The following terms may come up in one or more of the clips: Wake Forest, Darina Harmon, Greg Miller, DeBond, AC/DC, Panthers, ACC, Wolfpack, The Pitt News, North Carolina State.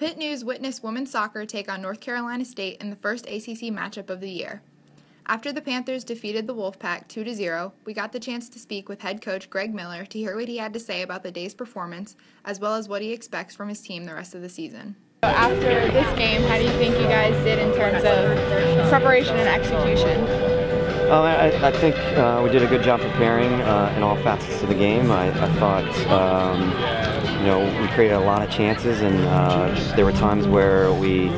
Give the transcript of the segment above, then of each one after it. Pitt News witnessed women's soccer take on North Carolina State in the first ACC matchup of the year. After the Panthers defeated the Wolfpack 2-0, we got the chance to speak with head coach Greg Miller to hear what he had to say about the day's performance, as well as what he expects from his team the rest of the season. After this game, how do you think you guys did in terms of preparation and execution? I think we did a good job preparing in all facets of the game. I thought you know, we created a lot of chances, and there were times where we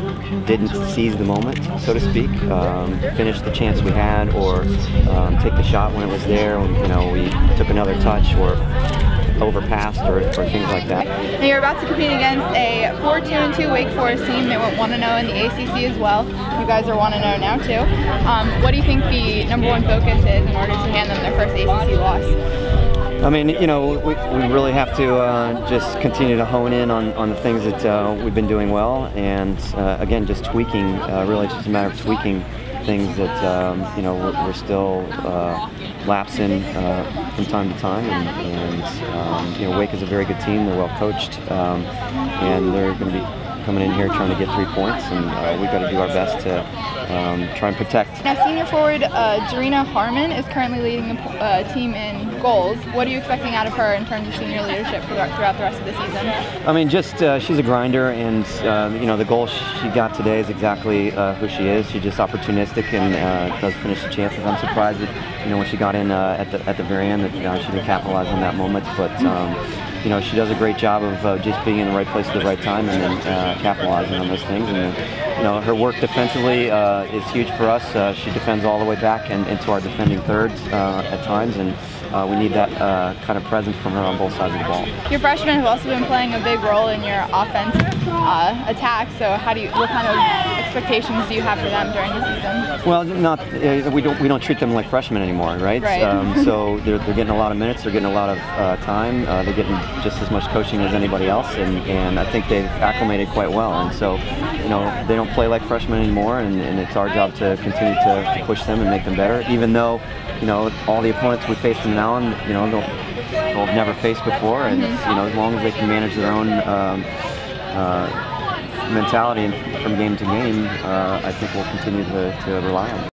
didn't seize the moment, so to speak, finish the chance we had, or take the shot when it was there. You know, we took another touch or overpassed or things like that. Now you're about to compete against a 4-2-2 Wake Forest team. They went 1-0 in the ACC as well. You guys are 1-0 now too. What do you think the number one focus is in order to hand them their first ACC loss? I mean, you know, we really have to just continue to hone in on the things that we've been doing well, and again, just tweaking, really just a matter of tweaking things that, you know, we're still lapsing from time to time, and you know, Wake is a very good team. They're well coached, and they're going to be coming in here trying to get 3 points, and we've got to do our best to try and protect. Now, senior forward Darina Harmon is currently leading the team in goals. What are you expecting out of her in terms of senior leadership throughout the rest of the season? I mean, just she's a grinder, and you know, the goal she got today is exactly who she is. She's just opportunistic and does finish the chances. I'm surprised that, you know, when she got in at the very end that she didn't capitalize on that moment, but. You know, she does a great job of just being in the right place at the right time, and then capitalizing on those things. And you know, her work defensively is huge for us. She defends all the way back and into our defending thirds at times, and we need that kind of presence from her on both sides of the ball. Your freshmen have also been playing a big role in your offense attack. So, what kind of expectations do you have for them during the season? Well, we don't treat them like freshmen anymore, right? Right. So they're getting a lot of minutes, they're getting a lot of time, they're getting just as much coaching as anybody else, and I think they've acclimated quite well. And so, you know, they don't play like freshmen anymore, and it's our job to continue to push them and make them better. Even though, you know, all the opponents we face from now on, you know, they'll have never faced before, and you know, as long as they can manage their own. Mentality from game to game, I think we'll continue to rely on it.